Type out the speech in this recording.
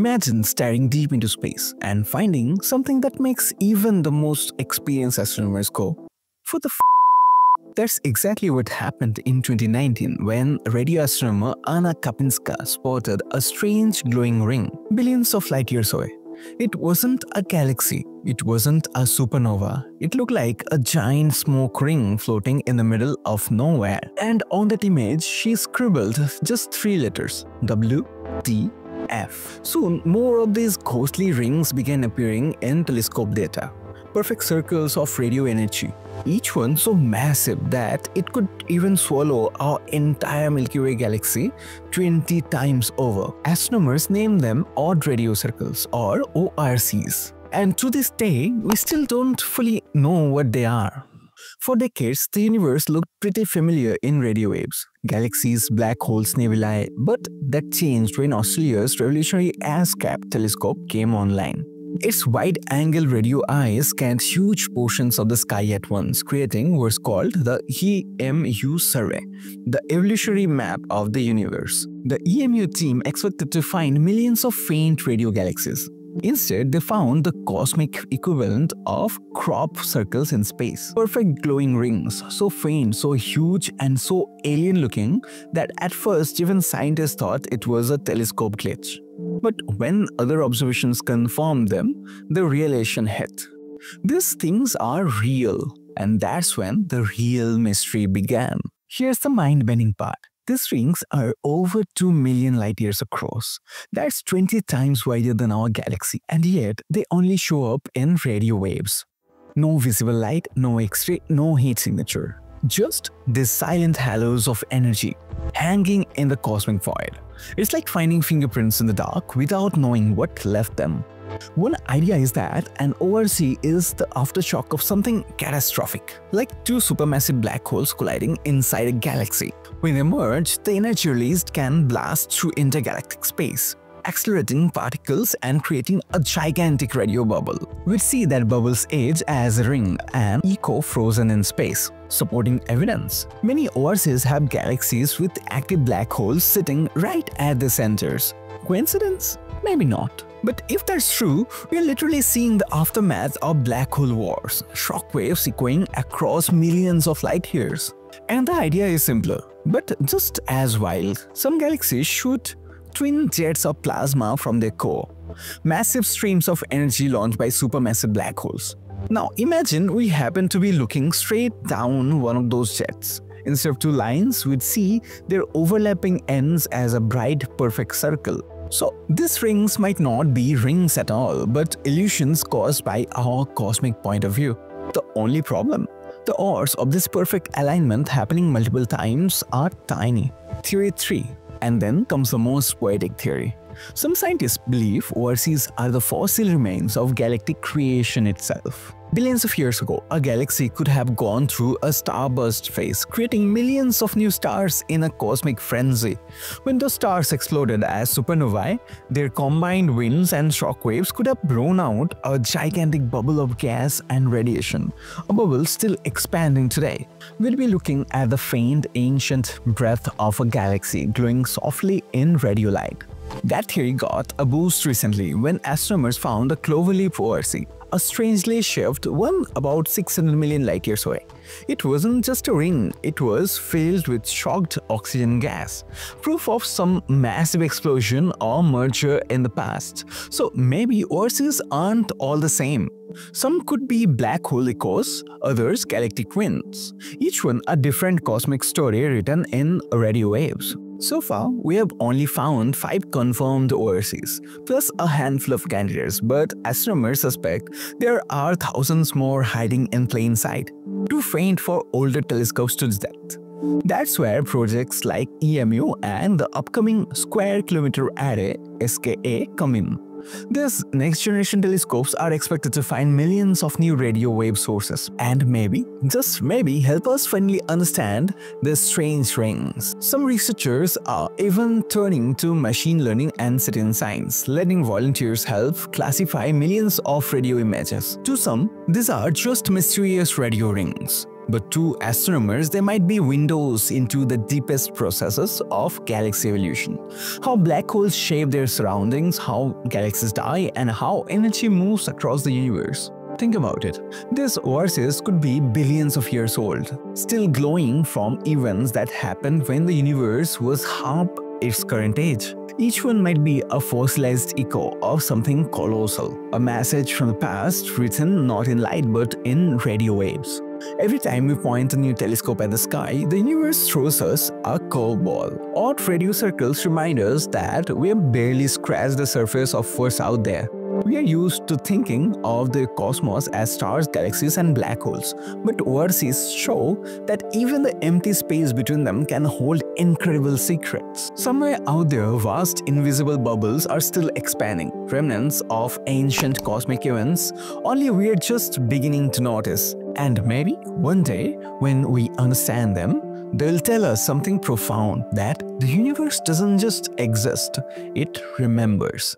Imagine staring deep into space and finding something that makes even the most experienced astronomers go, "For the f***." That's exactly what happened in 2019 when radio astronomer Anna Kapinska spotted a strange glowing ring billions of light years away. It wasn't a galaxy, it wasn't a supernova, it looked like a giant smoke ring floating in the middle of nowhere. And on that image, she scribbled just three letters, WTF. Soon, more of these ghostly rings began appearing in telescope data. Perfect circles of radio energy, each one so massive that it could even swallow our entire Milky Way galaxy 20 times over. Astronomers name them odd radio circles or ORCs. And to this day, we still don't fully know what they are. For decades, the universe looked pretty familiar in radio waves, galaxies, black holes, nebulae, but that changed when Australia's revolutionary ASKAP telescope came online. Its wide-angle radio eye scanned huge portions of the sky at once, creating what's called the EMU Survey, the evolutionary map of the universe. The EMU team expected to find millions of faint radio galaxies. Instead, they found the cosmic equivalent of crop circles in space. Perfect glowing rings, so faint, so huge, and so alien-looking that at first even scientists thought it was a telescope glitch. But when other observations confirmed them, the realization hit. These things are real, and that's when the real mystery began. Here's the mind-bending part. These rings are over 2 million light years across. That's 20 times wider than our galaxy, and yet they only show up in radio waves. No visible light, no X-ray, no heat signature. Just these silent halos of energy hanging in the cosmic void. It's like finding fingerprints in the dark without knowing what left them. One idea is that an ORC is the aftershock of something catastrophic, like two supermassive black holes colliding inside a galaxy. When they merge, the energy released can blast through intergalactic space, accelerating particles and creating a gigantic radio bubble. We'd see that bubble's age as a ring and echo frozen in space, supporting evidence. Many ORCs have galaxies with active black holes sitting right at the centers. Coincidence? Maybe not. But if that's true, we're literally seeing the aftermath of black hole wars, shockwaves echoing across millions of light years. And the idea is simpler, but just as wild. Some galaxies shoot twin jets of plasma from their core, massive streams of energy launched by supermassive black holes. Now imagine we happen to be looking straight down one of those jets. Instead of two lines, we'd see their overlapping ends as a bright, perfect circle. So these rings might not be rings at all, but illusions caused by our cosmic point of view. The only problem? The odds of this perfect alignment happening multiple times are tiny. Theory 3. And then comes the most poetic theory. Some scientists believe ORCs are the fossil remains of galactic creation itself. Billions of years ago, a galaxy could have gone through a starburst phase, creating millions of new stars in a cosmic frenzy. When those stars exploded as supernovae, their combined winds and shockwaves could have blown out a gigantic bubble of gas and radiation, a bubble still expanding today. We'll be looking at the faint, ancient breath of a galaxy glowing softly in radio light. That theory got a boost recently when astronomers found the Cloverleaf ORC, a strangely shaped one about 600 million light-years away. It wasn't just a ring, it was filled with shocked oxygen gas, proof of some massive explosion or merger in the past. So maybe ORCs aren't all the same. Some could be black hole echoes, others galactic winds. Each one a different cosmic story written in radio waves. So far, we have only found 5 confirmed ORCs, plus a handful of candidates, but astronomers suspect there are thousands more hiding in plain sight, too faint for older telescopes to detect. That's where projects like EMU and the upcoming Square Kilometer Array (SKA) come in. These next-generation telescopes are expected to find millions of new radio wave sources and maybe, just maybe, help us finally understand these strange rings. Some researchers are even turning to machine learning and citizen science, letting volunteers help classify millions of radio images. To some, these are just mysterious radio rings. But to astronomers, they might be windows into the deepest processes of galaxy evolution. How black holes shape their surroundings, how galaxies die, and how energy moves across the universe. Think about it. These ORCs could be billions of years old, still glowing from events that happened when the universe was half its current age. Each one might be a fossilized echo of something colossal, a message from the past written not in light but in radio waves. Every time we point a new telescope at the sky, the universe throws us a curveball. Odd radio circles remind us that we have barely scratched the surface of what's out there. We are used to thinking of the cosmos as stars, galaxies, and black holes, but ORCs show that even the empty space between them can hold incredible secrets. Somewhere out there, vast invisible bubbles are still expanding, remnants of ancient cosmic events, only we are just beginning to notice. And maybe one day, when we understand them, they'll tell us something profound, that the universe doesn't just exist, it remembers.